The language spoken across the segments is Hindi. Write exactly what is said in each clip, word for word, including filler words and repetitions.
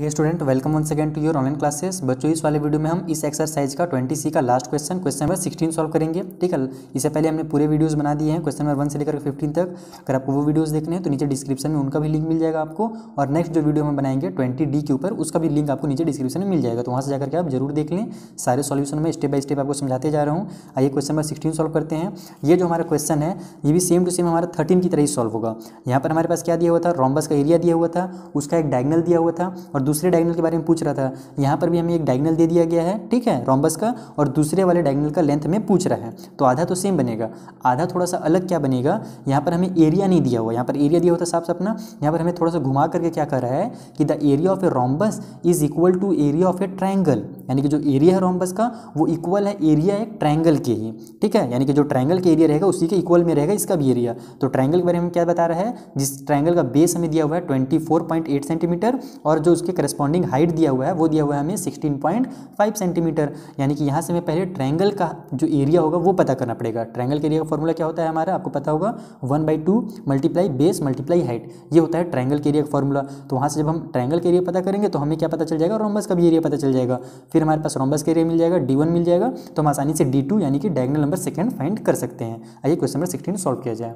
Hey student, welcome one second to your online classes. बच्चों, इस वाले वीडियो में हम इस एक्सरसाइज का ट्वेंटी सी का last question question number sixteen solve करेंगे। ठीक है, इससे पहले हमने पूरे वीडियोस बना दिए हैं क्वेश्चन नंबर वन से लेकर फिफ्टीन तक। अगर आपको वो वीडियोस देखने हैं तो नीचे डिस्क्रिप्शन में उनका भी लिंक मिल जाएगा आपको, और नेक्स्ट जो वीडियो हम बनाएंगे ट्वेंटी डी के ऊपर उसका भी लिंक आपको नीचे डिस्क्रिप्शन में मिल जाएगा, तो वहाँ से जाकर के आप जरूर देख लें। सारे सॉल्यूशन में स्टेप बाई स्टेप आपको समझाते जा रहा हूँ। आइए क्वेश्चन नंबर सिक्सटीन सॉल्व करते हैं। ये जो हमारा क्वेश्चन है ये भी सेम टू सेम हमारा थर्टीन की तरह ही सॉल्व होगा। यहाँ पर हमारे पास क्या दिया हुआ था, रोम्बस का एरिया दिया हुआ था, उसका एक डायगोनल दिया हुआ था, और दूसरे डायगोनल के बारे में पूछ रहा था। यहाँ पर भी हमें एक डायगोनल दे दिया गया है, ठीक है, रोम्बस का, और दूसरे वाले डायगोनल का लेंथ हमें पूछ रहा है। तो आधा तो सेम बनेगा, आधा थोड़ा सा अलग क्या बनेगा, यहाँ पर हमें एरिया नहीं दिया हुआ। यहाँ पर एरिया दिया होता साफ साफ ना, यहाँ पर हमें थोड़ा सा घुमा करके क्या कर रहा है कि the area of a rhombus is equal to area of a triangle, यानी कि जो एरिया है रोम्बस का वो इक्वल है एरिया एक ट्रायंगल के ही। ठीक है, यानी कि जो ट्रायंगल के एरिया रहेगा उसी के इक्वल में रहेगा इसका भी एरिया। तो ट्रायंगल के बारे में क्या बता रहा है, जिस ट्रायंगल का बेस हमें दिया हुआ है twenty four point eight centimetre, और जो उसके करस्पॉन्डिंग हाइट दिया हुआ है वो दिया हुआ है हमें सिक्सटीन पॉइंट फाइव सेंटीमीटर। यानी कि यहाँ से हमें पहले ट्रायंगल का जो एरिया होगा वो पता करना पड़ेगा। ट्रायंगल के एरिया का फॉर्मूला क्या होता है हमारा, आपको पता होगा, one by two multiply base multiply height, ये होता है ट्रायंगल के एरिया का फॉर्मूला। तो वहाँ से जब हम ट्रायंगल के एरिया पता करेंगे तो हमें क्या पता चल जाएगा, रोम्बस का भी एरिया पता चल जाएगा। फिर हमारे पास रोम्बस का एरिया मिल जाएगा, डी वन मिल जाएगा, तो हम आसानी से डी टू यानी कि डायगोनल नंबर सेकेंड फाइंड कर सकते हैं। आइए क्वेश्चन नंबर सिक्सटीन सॉल्व किया जाए।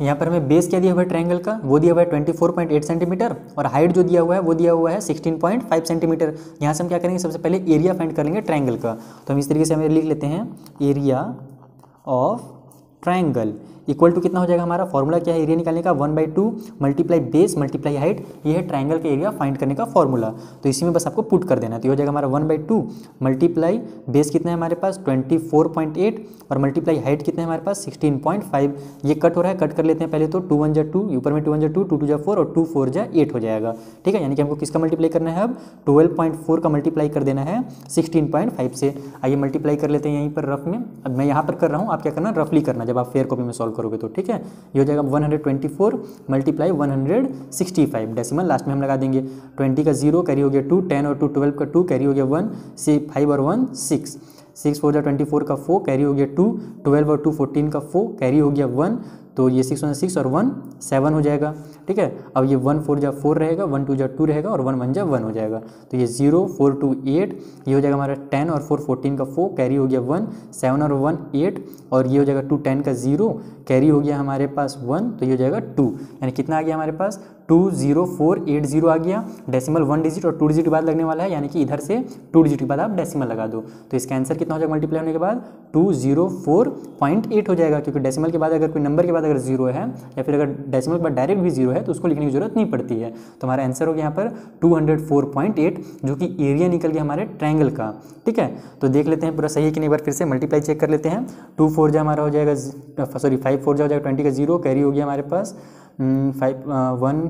यहाँ पर हमें बेस क्या दिया हुआ है ट्रायंगल का, वो दिया हुआ है twenty four point eight centimetre, और हाइट जो दिया हुआ है वो दिया हुआ है सिक्सटीन पॉइंट फाइव सेंटीमीटर। यहाँ से हम क्या करेंगे, सबसे पहले एरिया फाइंड कर लेंगे ट्रायंगल का। तो हम इस तरीके से हमें लिख लेते हैं area of triangle equal to कितना हो जाएगा, हमारा फॉर्मूला क्या है एरिया निकालने का, one by two multiply base multiply height, ये है ट्रायंगल के एरिया फाइंड करने का फॉर्मूला। तो इसी में बस आपको पुट कर देना है। तो ये हो जाएगा हमारा one by two multiply base कितना है हमारे पास ट्वेंटी फोर पॉइंट एट, और मल्टीप्लाई हाइट कितना है हमारे पास सिक्सटीन पॉइंट फाइव। ये कट हो रहा है, कट कर लेते हैं पहले, तो टू वन जा टू, ऊपर में टू वन जा टू, टू टू जा फोर, और टू फोर जा एट हो जाएगा। ठीक है, यानी कि हमको किसका मल्टीप्लाई करना है, अब ट्वेल्व पॉइंट फोर का मल्टीप्लाई कर देना है सिक्सटीन पॉइंट फाइव से। आइए मल्टीप्लाई कर लेते हैं यहीं पर रफ में। अब मैं यहाँ पर कर रहा हूँ, आप क्या करना रफली करना जब आप फेयर कॉपी में सॉल्व करोगे तो। ठीक है, ये हो जाएगा one hundred twenty four multiply one hundred sixty five, decimal last में हम लगा देंगे। ट्वेंटी का जीरो कैरी हो गया टू, टेन और टू ट्वेल्व का टू कैरी हो गया वन, से फाइव और वन सिक्स, सिक्स फोर जा ट्वेंटी फोर का फोर कैरी हो गया टू, ट्वेल्व और टू फोर्टीन का फोर कैरी हो गया वन, तो ये सिक्स वन सिक्स और वन सेवन हो जाएगा। ठीक है, अब ये वन फोर जा फोर रहेगा, वन टू जा टू रहेगा, और वन वन जा वन हो जाएगा। तो ये जीरो फोर टू एट, ये हो जाएगा हमारा टेन और फोर फोर्टीन का फोर कैरी हो गया वन, सेवन और वन एट, और ये हो जाएगा टू टेन का जीरो कैरी हो गया हमारे पास वन, तो ये हो जाएगा टू। यानी कितना आ गया हमारे पास, two zero four eight zero आ गया, डेसिमल वन डिजिट और टू डिजिट के बाद लगने वाला है, यानी कि इधर से टू डिजिट के बाद आप डेसिमल लगा दो। तो इसका आंसर कितना हो जाएगा मल्टीप्लाई होने के बाद, two zero four point eight हो जाएगा, क्योंकि डेसिमल के बाद अगर कोई नंबर के बाद अगर जीरो है या फिर अगर डेसिमल के बाद डायरेक्ट भी जीरो है तो उसको लिखने की जरूरत नहीं पड़ती है। तो हमारा आंसर हो गया यहाँ पर two hundred four point eight, जो कि एरिया निकल गया हमारे ट्रायंगल का। ठीक है, तो देख लेते हैं पूरा सही है कि नहीं, एक बार फिर से मल्टीप्लाई चेक कर लेते हैं। टू फोर जा हमारा हो जाएगा, सॉरी फाइव फोर जा हो जाएगा ट्वेंटी का जीरो कैरी हो गया हमारे पास फाइव वन,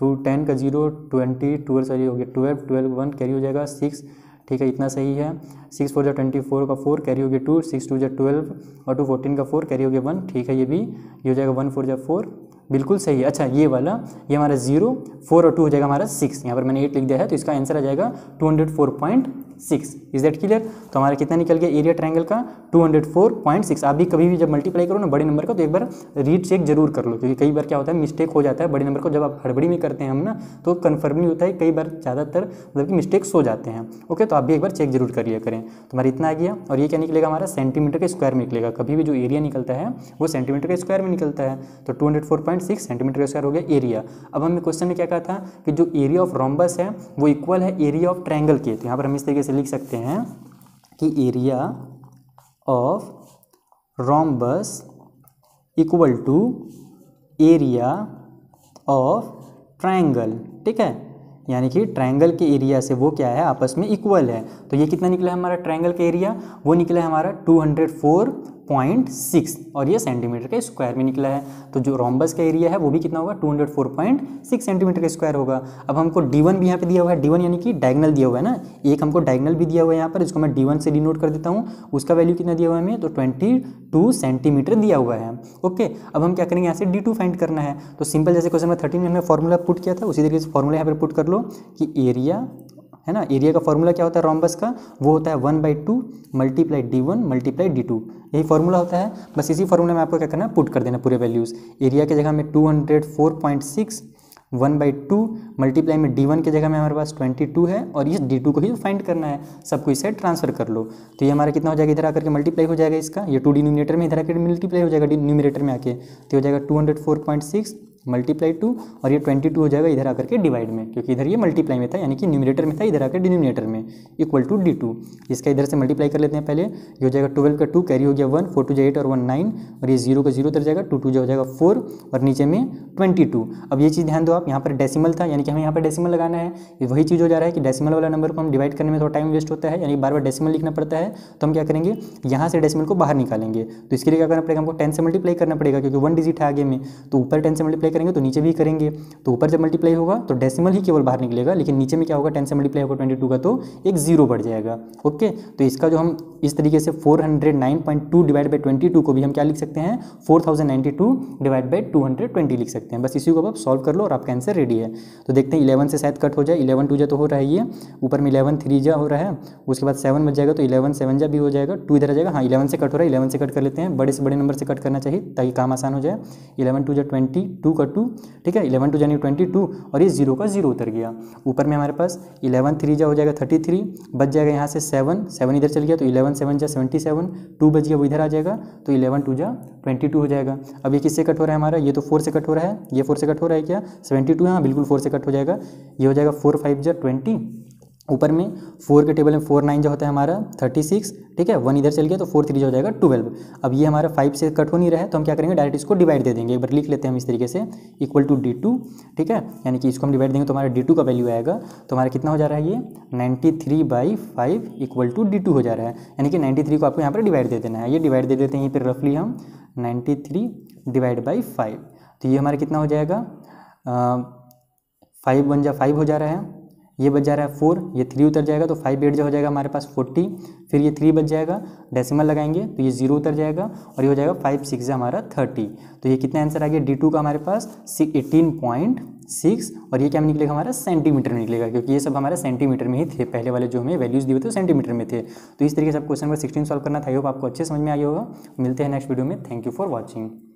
टू टेन का जीरो ट्वेंटी, टू सॉरी हो गया ट्वेल्व, ट्वेल्व वन कैरी हो जाएगा सिक्स। ठीक है, इतना सही है, सिक्स फोर जा ट्वेंटी फोर का फोर कैरी हो गया टू, सिक्स टू जा ट्वेल्व और टू फोर्टीन का फोर कैरी हो गया वन। ठीक है, ये भी ये हो जाएगा वन फोर जा फोर, बिल्कुल सही है। अच्छा, ये वाला ये हमारा जीरो फोर और टू हो जाएगा हमारा सिक्स, यहाँ पर मैंने एट लिख दिया है, तो इसका आंसर आ जाएगा two hundred four point six. Is that clear? तो हमारा कितना निकल गया एरिया ट्रायंगल का, two hundred four point six. आप भी कभी भी जब मल्टीप्लाई करो ना बड़े नंबर को तो एक बार रीड चेक जरूर कर लो, क्योंकि कई बार क्या होता है मिस्टेक हो जाता है बड़े नंबर को, जब आप हड़बड़ी में करते हैं हम ना तो कन्फर्म नहीं होता है, कई बार ज़्यादातर मतलब कि मिस्टेक्स हो जाते हैं। ओके, तो आप भी एक बार चेक जरूर करिए करें। तुम्हारा इतना आ गया, और ये क्या निकलेगा हमारा, सेंटीमीटर के स्क्वायर में निकलेगा। कभी भी जो एरिया निकलता है वो सेंटीमीटर के स्क्वायर में निकलता है, तो two hundred four point six centimetre का स्क्वायर हो गया एरिया। अब हमने क्वेश्चन में क्या कहा था कि जो एरिया ऑफ रोम्बस है वो इक्वल है एरिया ऑफ ट्रायंगल के, तो यहाँ पर हम इस तरीके से लिख सकते हैं कि area of rhombus equal to area of triangle. ठीक है, यानी कि ट्रायंगल के एरिया से वो क्या है आपस में इक्वल है। तो ये कितना निकला है हमारा ट्रायंगल का एरिया, वो निकला है हमारा two hundred four point six, और ये सेंटीमीटर के स्क्वायर में निकला है। तो जो रोम्बस का एरिया है वो भी कितना होगा, two hundred four point six centimetre का स्क्वायर होगा। अब हमको डी वन भी यहाँ पे दिया हुआ है, डी वन यानी कि डायगोनल दिया हुआ है ना, एक हमको डायगोनल भी दिया हुआ है यहाँ पर, इसको मैं डी वन से डिनोट कर देता हूँ। उसका वैल्यू कितना दिया हुआ है हमें, तो बाईस सेंटीमीटर दिया हुआ है। ओके, अब हम क्या करेंगे, यहाँ से डी टू फाइंड करना है। तो सिंपल जैसे क्वेश्चन नंबर थर्टीन में हमने फॉर्मूला पुट किया था उसी तरीके से फॉर्मूला यहाँ पर पुट कर लो कि एरिया है ना, एरिया का फॉर्मूला क्या होता है रोम्बस का, वो होता है one by two multiply D one multiply D two, यही फॉर्मूला होता है। बस इसी फॉर्मूला में आपको क्या करना है, पुट कर देना पूरे वैल्यूज़। एरिया की जगह में two hundred four point six one by two multiply में डी वन की जगह में हमारे पास ट्वेंटी टू है और इस डी टू को ही फाइंड करना है, सबको इससे ट्रांसफर कर लो। तो ये हमारा कितना हो जाएगा, इधर आकर के मल्टीप्लाई हो जाएगा इसका, ये टू डिनोमिनेटर में इधर आकर मल्टीप्लाई हो जाएगा न्यूमिनेटर में आके, तो हो जाएगा two hundred four point six multiply two और ये ट्वेंटी टू हो जाएगा इधर आकर के डिवाइड में, क्योंकि इधर ये मल्टीप्लाई में था यानी कि न्यूमिनेटर में था, इधर आकर डिनोमिनेटर में, इक्वल टू डी टू। इसका इधर से मल्टीप्लाई कर लेते हैं पहले, ये हो जाएगा ट्वेल्व का टू कैरी हो गया वन, फोर टू जो एट और वन नाइन, और ये जीरो का जीरो उतर जाएगा, टू टू जो हो जाएगा फोर और नीचे में ट्वेंटी टू। अब ये चीज़ ध्यान दो आप, यहाँ पर डेसिमल था यानी कि हमें यहाँ पर डेसिमल लगाना है, वही चीज़ हो जा रहा है कि डेसिमल वाला नंबर को हम डिवाइड करने में थोड़ा टाइम वेस्ट होता है यानी बार बार डेसिमल लिखना पड़ता है, तो हम क्या करेंगे यहाँ से डेसिमल को बाहर निकालेंगे। तो इसके लिए क्या करना पड़ेगा, हमको टेन से मल्टीप्लाई करना पड़ेगा क्योंकि वन डिजिट है आगे में, तो ऊपर टेन से मल्टीप्लाई करेंगे तो नीचे भी करेंगे, तो ऊपर जब मल्टीप्लाई होगा तो डेसिमल ही केवल बाहर निकलेगा, लेकिन नीचे में क्या होगा, टेन से मल्टीप्लाई होगा ट्वेंटी टू का तो एक जीरो बढ़ जाएगा। ओके, तो इसका जो हम इस तरीके से four hundred nine point two divide by twenty two को भी हम क्या लिख सकते हैं, four thousand ninety two divide by two hundred twenty लिख सकते हैं। बस इसी को आप सॉल्व कर लो और आपका आंसर रेडी है। तो देखते हैं इलेवन से शायद कट हो जाए, इलेवन टू जा तो हो रहा है, ये ऊपर में इलेवन थ्री जा हो रहा है, उसके बाद सेवन बच जाएगा तो इलेवन सेवन जा भी हो जाएगा, टू इधर आ जाएगा, हाँ इलेवन से कट हो रहा है, इलेवन से कट कर लेते हैं, बड़े से बड़े नंबर से कट करना चाहिए ताकि काम आसान हो जाए। इलेवन टू जा ट्वेंटी टू का टू, ठीक है, इलेवन टू जानी ट्वेंटी टू और ये जीरो का जीरो उतर गया। ऊपर में हमारे पास इलेवन थ्री जा हो जाएगा थर्टी थ्री, बच जाएगा यहाँ से सेवन, सेवन इधर चल गया तो इलेवन सेवन जा सेवेंटी सेवन, टू बच गया वो इधर आ जाएगा तो इलेवन टू जा ट्वेंटी टू हो जाएगा। अब ये किससे कट हो रहा है हमारा, ये तो फोर से कट हो रहा है, ये फोर से कट हो रहा है क्या, सेवेंटी टू, हाँ बिल्कुल फोर से कट हो जाएगा, ये हो जाएगा फोर फाइव जा ट्वेंटी, ऊपर में फोर के टेबल में फोर नाइन जो होता है हमारा थर्टी सिक्स, ठीक है, वन इधर चल गया तो फोर थ्री जो हो जाएगा ट्वेल्व। अब ये हमारा फाइव से कट हो नहीं रहा है तो हम क्या करेंगे, डायरेक्ट इसको डिवाइड दे देंगे, एक बार लिख लेते हैं हम इस तरीके से, इक्वल टू डी टू, ठीक है, यानी कि इसको हम डिवाइड देंगे तो हमारा डी टू का वैल्यू आएगा, तो हमारा कितना हो जा रहा है, ये ninety three by five equal to D two हो जा रहा है, यानी कि नाइन्टी थ्री को आपको यहाँ पर डिवाइड दे देना है, ये डिवाइड दे देते हैं यहीं पर रफली हम, ninety three divide by five, तो ये हमारा कितना हो जाएगा, फाइव वन जा फाइव हो जा रहा है, ये बच जा रहा है फोर, ये थ्री उतर जाएगा तो फाइव एट जो हो जाएगा हमारे पास फोर्टी, फिर ये थ्री बच जाएगा, डेसिमल लगाएंगे तो ये जीरो उतर जाएगा और ये हो जाएगा फाइव सिक्स जा हमारा थर्टी, तो ये कितना आंसर आ गया डी टू का हमारे पास एटीन पॉइंट सिक्स, और ये क्या में निकलेगा हमारा, सेंटीमीटर में निकलेगा क्योंकि ये सब हमारा सेंटीमीटर में ही थे, पहले वाले जो हमें वैल्यूज़ दिए थे वो सेंटीमीटर में थे। तो इस तरीके से आप क्वेश्चन नंबर सिक्सटीन सॉल्व करना था, आई होप आपको अच्छे समझ में आया होगा। मिलते हैं नेक्स्ट वीडियो में, थैंक यू फॉर वॉचिंग।